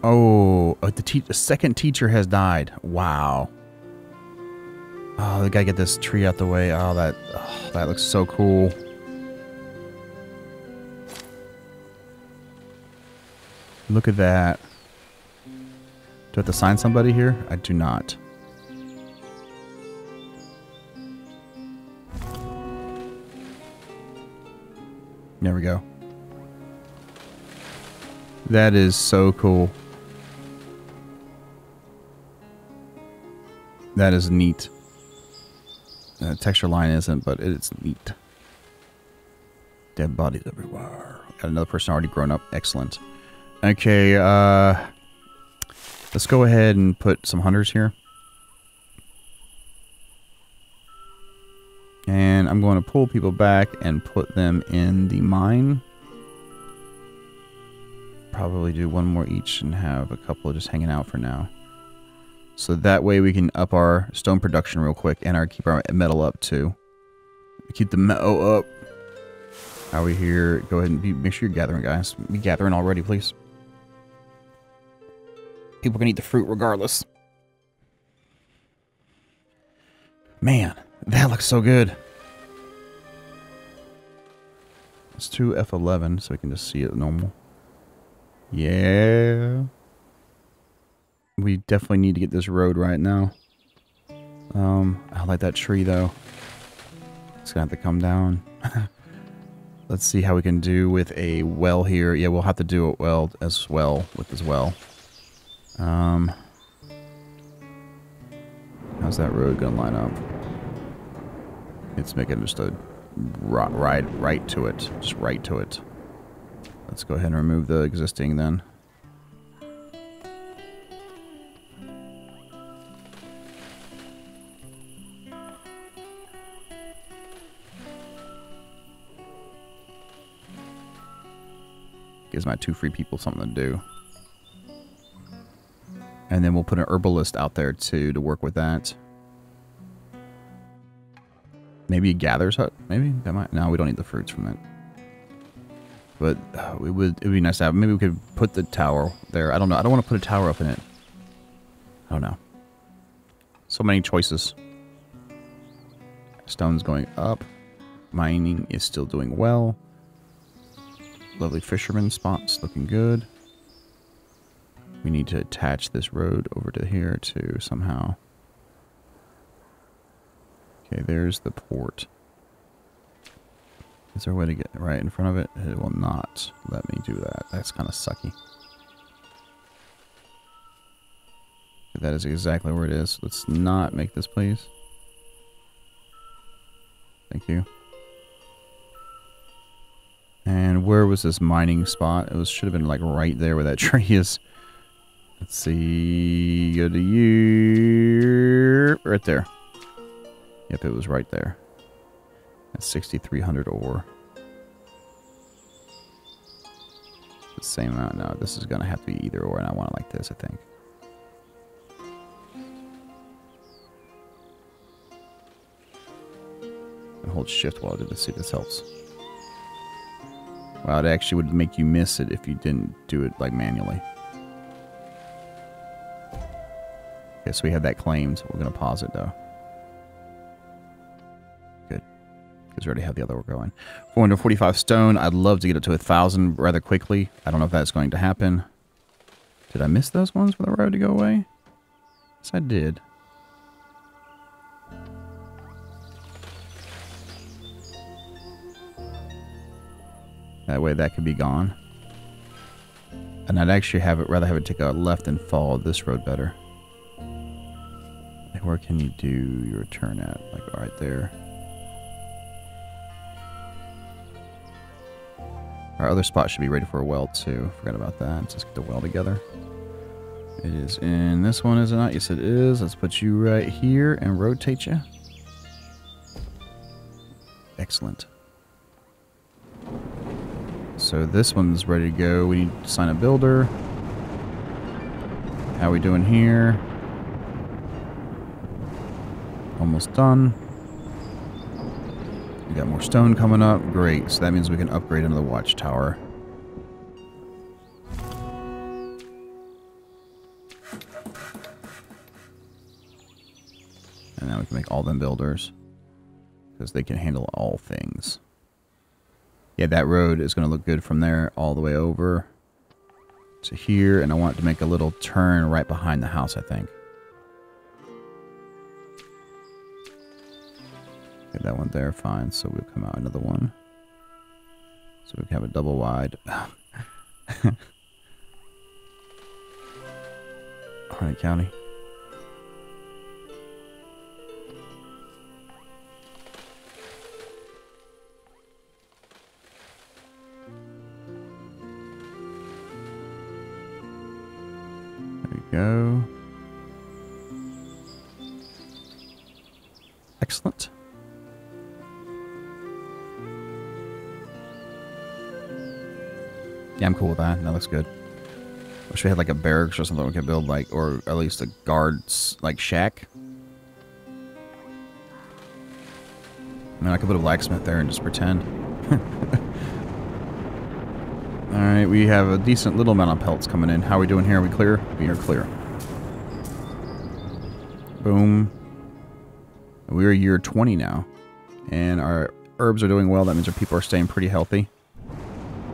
Oh. Uh, the, te the second teacher has died. Wow. Oh, we gotta get this tree out the way. Oh, that, oh, that looks so cool. Look at that. Do I have to sign somebody here? I do not. There we go. That is so cool. That is neat. The texture line isn't, but it's neat. Dead bodies everywhere. Got another person already grown up. Excellent. Okay, uh... let's go ahead and put some hunters here. And I'm going to pull people back and put them in the mine. probably do one more each and have a couple just hanging out for now. So that way we can up our stone production real quick and our keep our metal up too. Keep the metal up. Are we here? Go ahead and be, make sure you're gathering, guys. Be gathering already, please. People can eat the fruit regardless. Man, that looks so good. Let's do F eleven so we can just see it normal. Yeah. We definitely need to get this road right now. Um, I like that tree though. It's gonna have to come down. Let's see how we can do with a well here. Yeah, we'll have to do it well as well with as well. Um, how's that road gonna line up? Let's make it just a ride right to it. Just right to it. Let's go ahead and remove the existing then. Gives my two free people something to do. And then we'll put an herbalist out there too to work with that. Maybe a gatherer's hut. Maybe that might. No, we don't need the fruits from it. But uh, it would. It would be nice to have. Maybe we could put the tower there. I don't know. I don't want to put a tower up in it. I don't know. So many choices. Stone's going up. Mining is still doing well. Lovely fisherman spots, looking good. We need to attach this road over to here too somehow. Okay, there's the port. Is there a way to get right in front of it? It will not let me do that. That's kind of sucky. That is exactly where it is. Let's not make this, please. Thank you. And where was this mining spot? It was should have been like right there where that tree is. Let's see. Go to you. Right there. Yep, it was right there. That's sixty-three hundred ore. The same amount now. This is going to have to be either or, and I want it like this, I think. And hold shift while I do this. See if this helps. Wow, it actually would make you miss it if you didn't do it, like, manually. Okay, so we have that claimed. We're going to pause it, though. Good. Because we already have the other one going. four hundred forty-five stone. I'd love to get it to one thousand rather quickly. I don't know if that's going to happen. Did I miss those ones for the road to go away? Yes, I did. That way that could be gone. And I'd actually have it rather have it take a left and follow this road better. Where can you do your turn at? Like right there. Our other spot should be ready for a well too. Forgot about that. Let's just get the well together. It is in this one, is it not? Yes it is. Let's put you right here and rotate you. Excellent. So this one's ready to go. We need to sign a builder. How are we doing here? Almost done. We got more stone coming up. Great. So that means we can upgrade another watchtower. And now we can make all them builders. Because they can handle all things. Yeah, that road is going to look good from there all the way over to here. And I want it to make a little turn right behind the house, I think. Okay, that one there, fine. So we'll come out another one. So we can have a double wide. Harnett County. Go. Excellent. Yeah, I'm cool with that. That looks good. Wish we had like a barracks or something we could build, like, or at least a guard's like shack. I mean, I could put a blacksmith there and just pretend. Alright, we have a decent little amount of pelts coming in. How are we doing here? Are we clear? We are clear. Boom. We're year twenty now. And our herbs are doing well. That means our people are staying pretty healthy.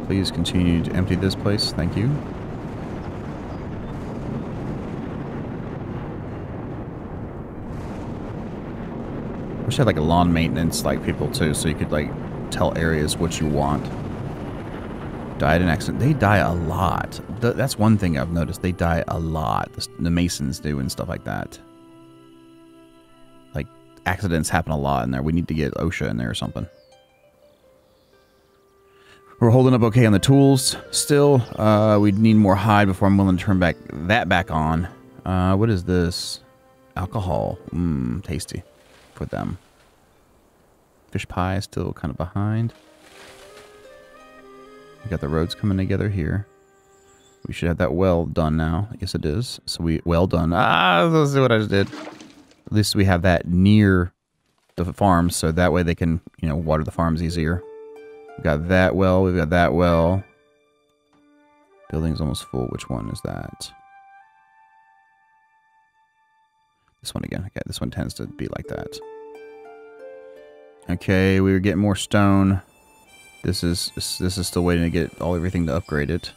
Please continue to empty this place. Thank you. I wish I had like a lawn maintenance like people too, so you could like tell areas what you want. Died in accident. They die a lot. Th that's one thing I've noticed. They die a lot. The, the masons do and stuff like that. Like accidents happen a lot in there. We need to get OSHA in there or something. We're holding up okay on the tools still. Uh, we'd need more hide before I'm willing to turn back that back on. Uh, what is this? Alcohol. Mmm, tasty. With them. Fish pie is still kind of behind. We got the roads coming together here. We should have that well done now. Yes, it is. So we well done. Ah, let's see what I just did. At least we have that near the farms, so that way they can, you know, water the farms easier. We got that well. We've got that well. Building's almost full. Which one is that? This one again. Okay, this one tends to be like that. Okay, we were getting more stone. This is this is still waiting to get all everything to upgrade it,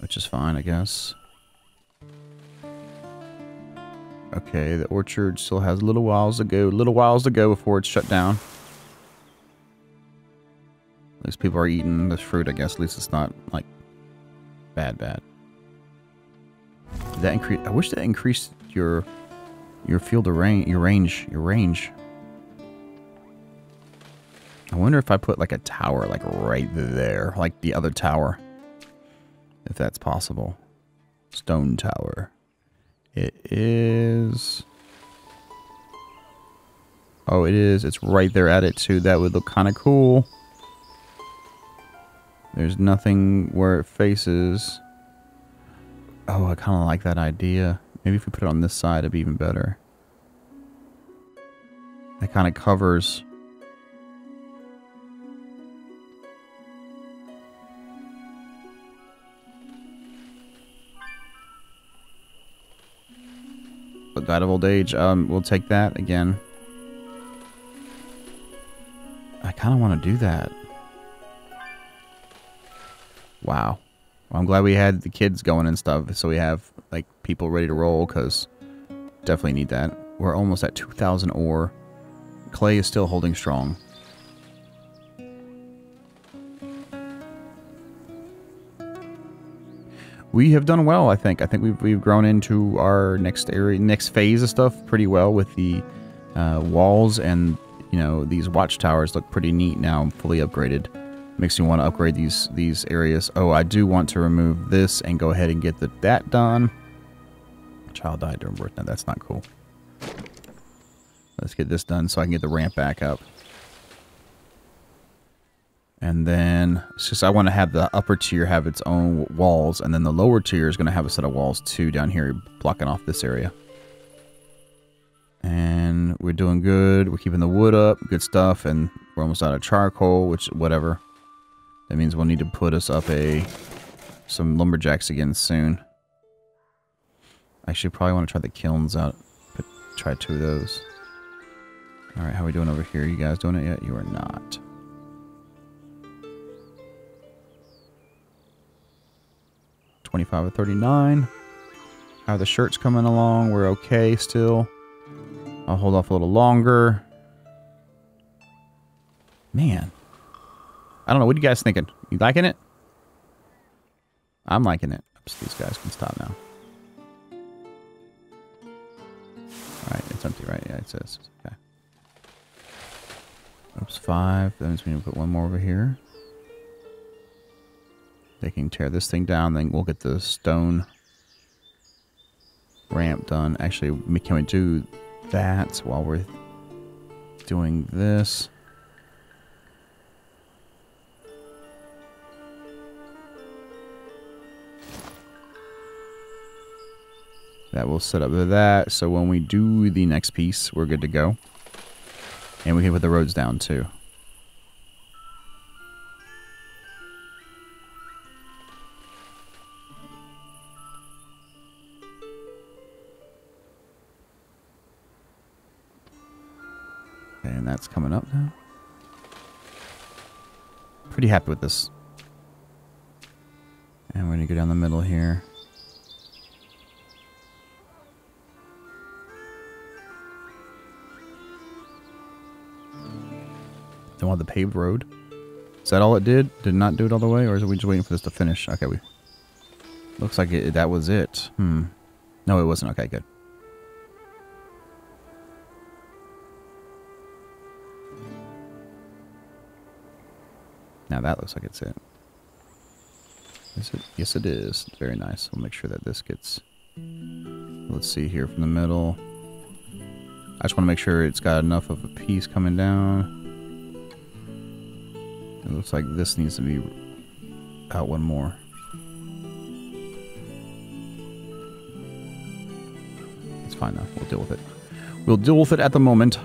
which is fine, I guess. Okay, the orchard still has a little whiles to go. Little whiles to go before it's shut down. At least people are eating this fruit, I guess. At least it's not like bad, bad. Did that increase? I wish that increased your your field of range, your range, your range. I wonder if I put like a tower like right there, like the other tower, if that's possible. Stone tower. It is. Oh, it is. It's right there at it too. That would look kind of cool. There's nothing where it faces. Oh, I kind of like that idea. Maybe if we put it on this side, it'd be even better. That kind of covers. But died of old age. Um, we'll take that again. I kind of want to do that. Wow. Well, I'm glad we had the kids going and stuff, so we have like people ready to roll, because definitely need that. We're almost at two thousand ore. Clay is still holding strong. We have done well, I think. I think we've we've grown into our next area, next phase of stuff pretty well with the uh, walls, and you know these watchtowers look pretty neat now, fully upgraded. Makes me want to upgrade these these areas. Oh, I do want to remove this and go ahead and get the, that done. Child died during birth. Now that's not cool. Let's get this done so I can get the ramp back up. And then it's just I want to have the upper tier have its own walls, and then the lower tier is going to have a set of walls too down here blocking off this area. And we're doing good. We're keeping the wood up. Good stuff. And we're almost out of charcoal, which whatever. That means we'll need to put us up a some lumberjacks again soon. I should probably want to try the kilns out, but try two of those. All right, how are we doing over here? You guys doing it yet? You are not. twenty-five or thirty-nine. How are the shirts coming along? We're okay still. I'll hold off a little longer. Man. I don't know. What are you guys thinking? You liking it? I'm liking it. So these guys can stop now. Alright, it's empty, right? Yeah, it says. Okay. Oops, five. That means we need to put one more over here. They can tear this thing down, then we'll get the stone ramp done. Actually, can we do that while we're doing this? That will set up that. So when we do the next piece, we're good to go. And we can put the roads down too. Okay, and that's coming up now. Pretty happy with this. And we're gonna go down the middle here. Don't want the paved road. Is that all it did? Did not do it all the way, or is it we just waiting for this to finish? Okay, we. Looks like it, that was it. Hmm. No, it wasn't. Okay, good. Now that looks like it's it. Is it? Yes, it is. Very nice. We'll make sure that this gets. Let's see here from the middle. I just want to make sure it's got enough of a piece coming down. It looks like this needs to be out one more. It's fine though. We'll deal with it. We'll deal with it at the moment.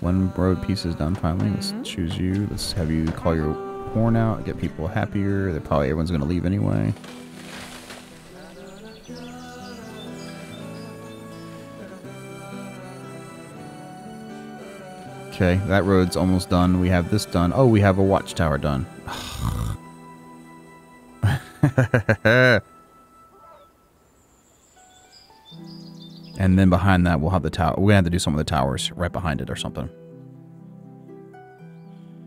One road piece is done finally. Let's choose you. Let's have you call your horn out. Get people happier. They're probably everyone's going to leave anyway. Okay, that road's almost done. We have this done. Oh, we have a watchtower done. And then behind that, we'll have the tower. We're going to have to do some of the towers right behind it or something.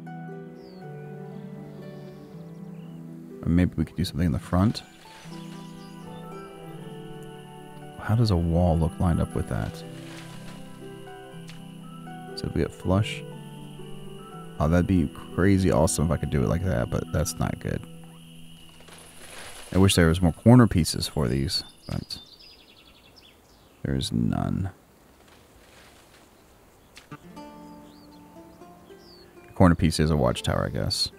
Or maybe we could do something in the front. How does a wall look lined up with that? If we get flush. Oh, that'd be crazy awesome if I could do it like that, but that's not good. I wish there was more corner pieces for these, but there's none. The corner piece is a watchtower, I guess.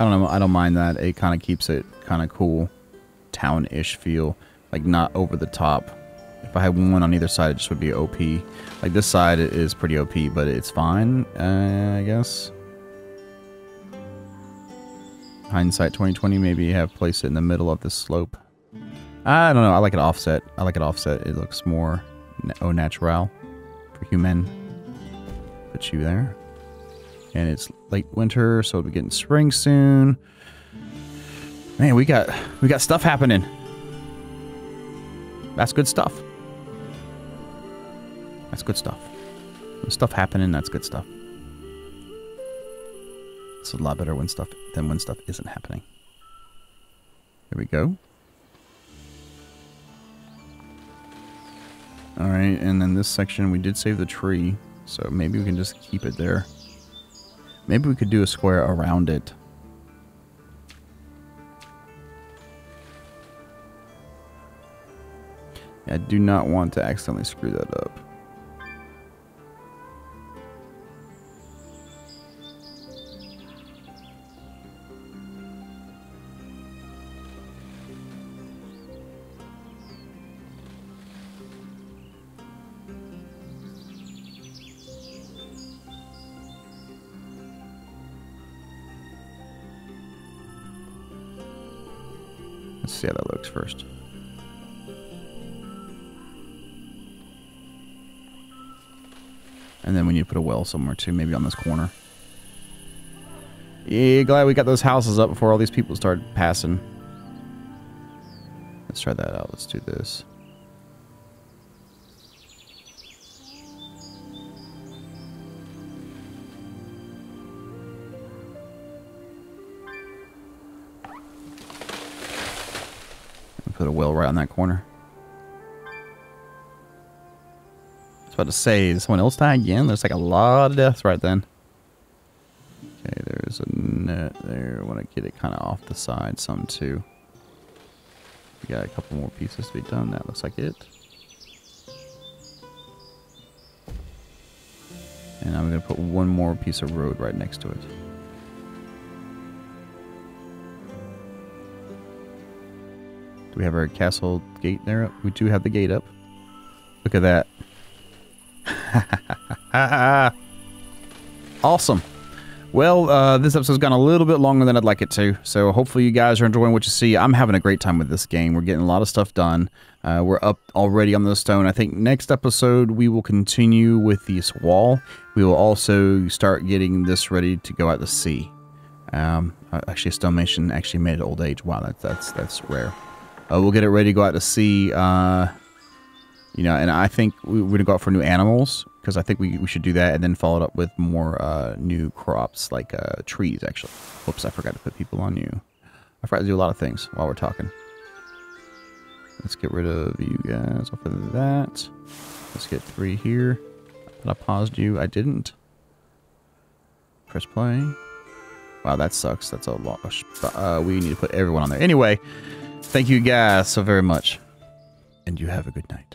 I don't know, I don't mind that. It kind of keeps it kind of cool, town-ish feel, like not over the top. If I had one on either side, it just would be O P. Like this side is pretty O P, but it's fine, uh, I guess. Hindsight twenty twenty, maybe have placed it in the middle of the slope. I don't know. I like it offset. I like it offset. It looks more au natural for human. Put you there. And it's late winter, so it'll be getting spring soon. Man, we got we got stuff happening. That's good stuff. That's good stuff. There's stuff happening, that's good stuff. It's a lot better when stuff than when stuff isn't happening. Here we go. Alright, and then this section, we did save the tree, so maybe we can just keep it there. Maybe we could do a square around it. I do not want to accidentally screw that up. Let's see how that looks first. And then we need to put a well somewhere too, maybe on this corner. Yeah, glad we got those houses up before all these people started passing. Let's try that out. Let's do this. And put a well right on that corner. About to say, did someone else die again? There's like a lot of deaths right then. Okay, there's a net there. I want to get it kind of off the side some too. We got a couple more pieces to be done. That looks like it. And And I'm going to put one more piece of road right next to it. Do we have our castle gate there? We do have the gate up. Look at that. Awesome. Well, uh, this episode's gone a little bit longer than I'd like it to, so hopefully you guys are enjoying what you see. I'm having a great time with this game. We're getting a lot of stuff done. Uh, we're up already on the stone. I think next episode we will continue with this wall. We will also start getting this ready to go out to sea. Um, actually, Stonemason actually made it old age. Wow, that, that's that's rare. Uh, we'll get it ready to go out to sea. Uh, you know, and I think we, we're going to go out for new animals, because I think we, we should do that and then follow it up with more uh, new crops, like uh, trees, actually. Whoops, I forgot to put people on you. I forgot to do a lot of things while we're talking. Let's get rid of you guys off of that. Let's get three here. But I paused you. I didn't. Press play. Wow, that sucks. That's a lot. Uh, we need to put everyone on there. Anyway, thank you guys so very much. And you have a good night.